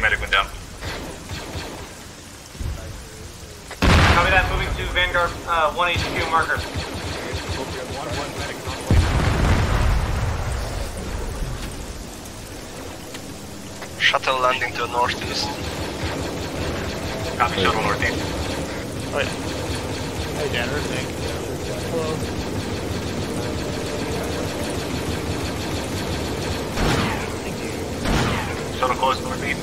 Medic went down. Copy that, moving to Vanguard 1 HQ marker. Shuttle landing to northeast. Copy, shuttle northeast. Oh yeah. Hey, Danner, thank you. Hello. Shuttle close to repeat.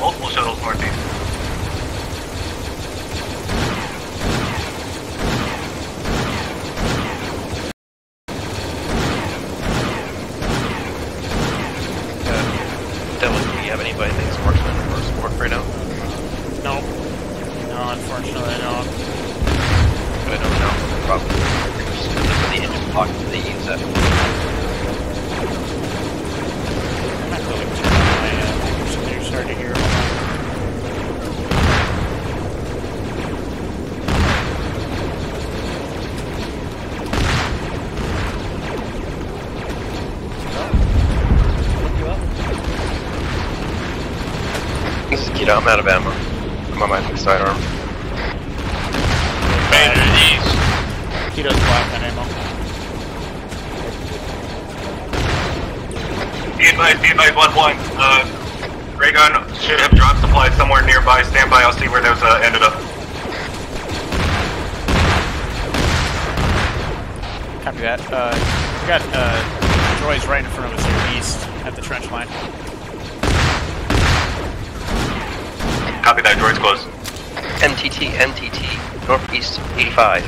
Multiple shuttles northeast. Devil, do we have anybody that's working for support right now? No. No, unfortunately I don't. I don't know. Probably. The engine block to the user. I'm not really sure if you're starting here. This is Kido, I'm out of ammo. I'm on my sidearm. Keto's black on ammo. Be advised, bloodline. Raygun should have dropped supplies somewhere nearby. Stand by, I'll see where those ended up. Copy that. We got droids right in front of us here, east, at the trench line. Copy that, droids close. MTT, MTT, northeast 85.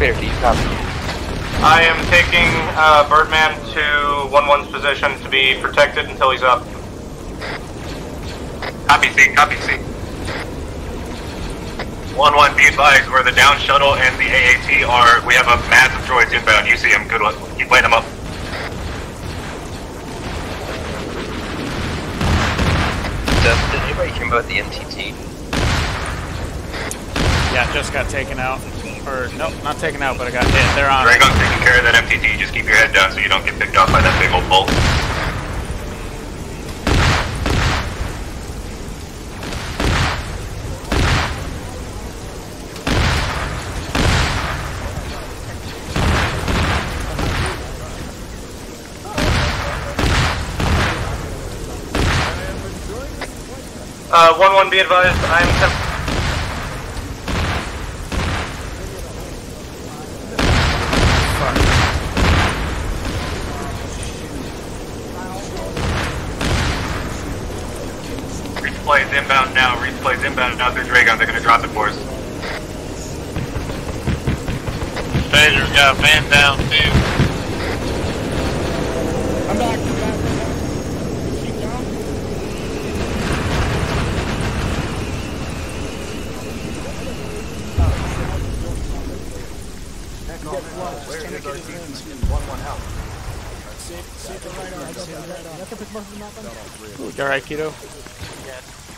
Fair, do you copy? I am taking Birdman to 1-1's position to be protected until he's up. Copy C, copy C. 1-1, be advised where the down shuttle and the AAT are. We have a mass of droids inbound. You see them, good luck. You light them up. Did anybody hear about the MTT? Yeah, just got taken out. Or, nope, not taken out, but I got hit. They're on. Dragon's taking care of that MTT. Just keep your head down so you don't get picked off by that big old bolt. One, be advised. I'm. Inbound now, replays inbound now through Dragon, they're gonna drop it for us. Fader's got a man down too. I'm back. Keep down. You alright, Keto?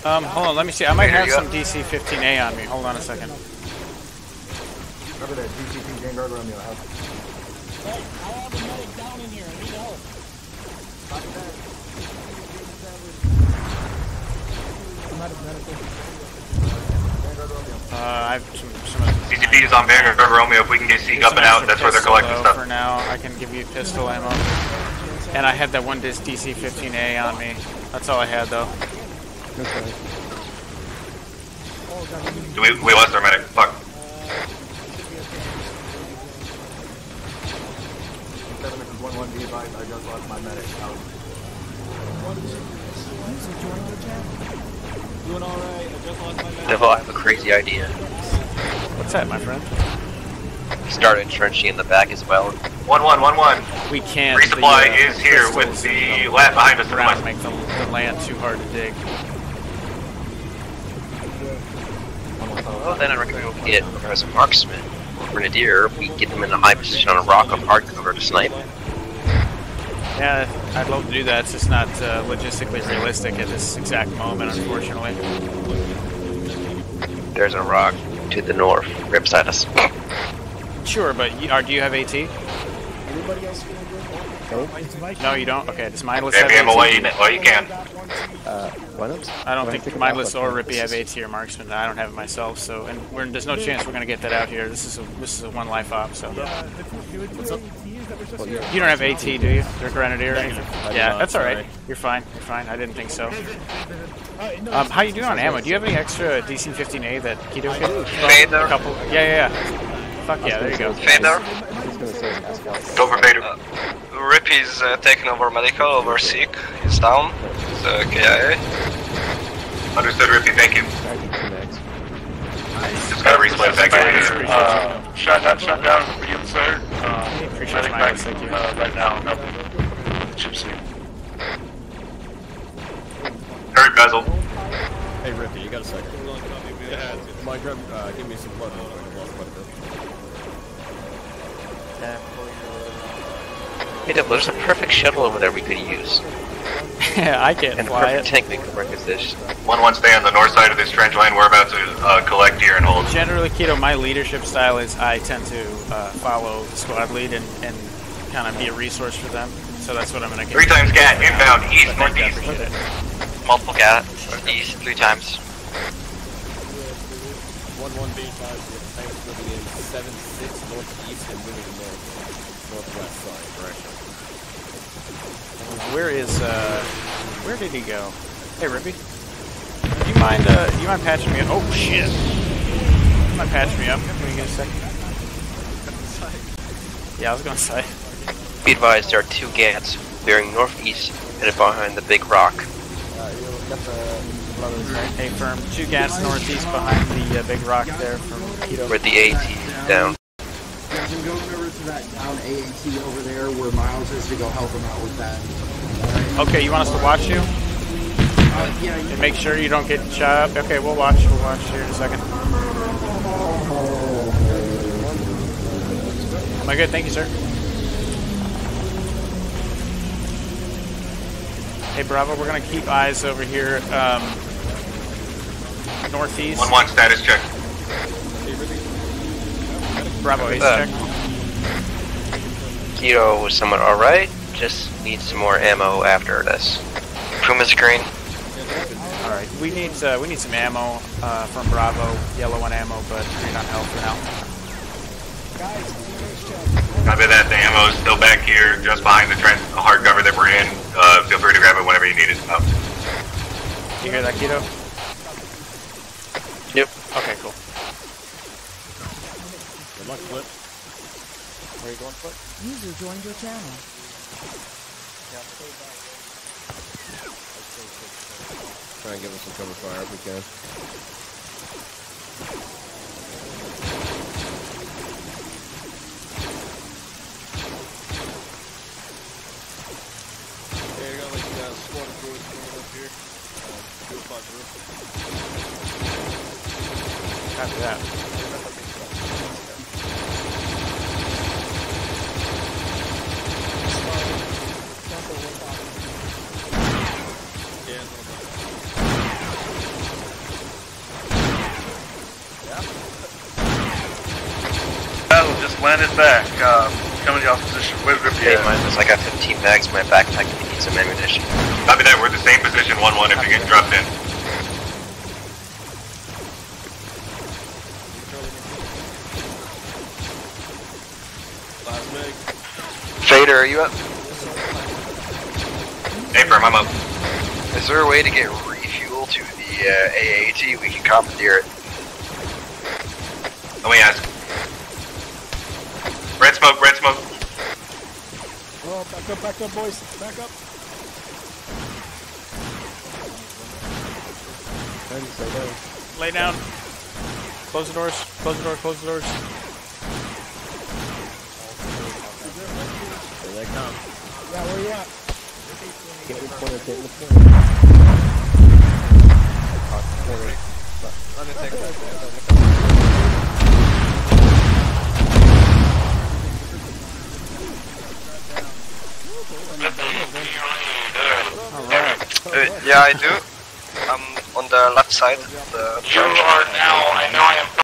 Hold on, let me see. I might have some DC-15A on me. Hold on a second. Remember that DC-15 Vanguard around the house. Hey, I'll have a medic down in here. I need help. I have some DCP is on Vanguard Romeo. If we can get Seek up and out, that's where they're collecting stuff. For now, I can give you pistol ammo. And I had that one DC-15A on me. That's all I had, though. Okay. Do we lost our medic. Fuck. I just lost my medic. Doing alright, I just lost my medic. Devil, I have a crazy idea. What's that, my friend? Start entrenching in the back as well. 1-1, 1-1. We can't. Resupply is here with the lab behind us. Not make the land too hard to dig. Well, then I recommend we get as a marksman or grenadier, we get them in a high position on a rock of hardcover to snipe. Yeah, I'd love to do that, it's just not logistically realistic at this exact moment, unfortunately. There's a rock. to the north, right beside us. Sure, but do you have AT? Anybody else gonna go? No, you don't? Okay, does Mindless have AT? Well, you can. Why not? I don't think Mindless or Rippey have AT or Marksman. I don't have it myself, so... And we're, there's no chance we're gonna get that out here. This is a one-life op, so... What's up? You don't have AT, do you? Or Grenadier or anything? Yeah, that's alright. You're fine. You're fine. I didn't think so. How you doing on ammo? Do you have any extra DC-15A that Kido can? Fader. A couple? Yeah. Fuck yeah, there you go. Fader. Go for Fader. Rippy's taking over medical, over Seek. He's down. He's KIA. Understood, Rippey. Thank you. Just gotta replay back in. Shot down for you, sir. Appreciate it, Miles. Thank you. Right now, no. Gypsy. Hurry, Basil. Hey, Rippey, you got a second? Yeah, Mike, give me some blood. Hey, Double, there's a perfect shuttle over there we could use. Yeah, I can't fly it. Tank making requisition. 1-1, stay on the north side of this trench line. We're about to collect here and hold. Generally, Keto, my leadership style is I tend to follow the squad lead and kind of be a resource for them. So that's what I'm gonna get. 3 times cat inbound east northeast. Multiple cat east 3 times. 1-1 B5. Tanks moving in 7-6 northeast and moving to northwest side direction. Where is where did he go? Hey Rippey, do you mind patching me up? Oh shit! You mind patching me up? Can we get a second? Yeah, I was gonna say. Be advised, there are 2 GATs bearing northeast and behind the big rock. Hey Firm, 2 GATs northeast behind the big rock there from Kido. With the AT down. Jim, go over to that down AAT over there where Miles is to go help him out with that. Okay, you want us to watch you? Yeah, and make sure you don't get shot up. Okay, we'll watch here in a second. Am I good? Thank you, sir. Hey, Bravo, we're going to keep eyes over here, northeast. 1-1, status check. Bravo, Ace check. Keto was somewhat alright, just needs some more ammo after this. Puma screen. Alright, we need some ammo from Bravo, yellow on ammo, but green on health for now. Copy that, the ammo is still back here, just behind the trench, the hard cover that we're in. Feel free to grab it whenever you need it. Oh. You hear that, Keto? Yep. Okay, cool. Good luck, Flip. Where are you going, Flip? User joined your channel. Try and give us some cover fire if we can. Yeah, you're gonna let you squad of boys coming up here. 2 o'clock roof. Copy that. Battle just landed back, coming to y'all's position. Where's Rippey? Hey, Mindless, I got 15 mags in my backpack if you need some ammunition. Copy that, we're in the same position, 1-1 if you get dropped in. Fader, are you up? Hey, Firm, I'm up. Is there a way to get refuel to the AAT? We can commandeer it. Let me ask. Red smoke, red smoke. Oh, back up, boys. Back up. Lay down. Close the doors. Close the door. Close the doors. Here they come. Yeah, where you at? Get in the corner, get in the corner. I'm gonna take yeah, I do. I'm on the left side. You are now, I know I am.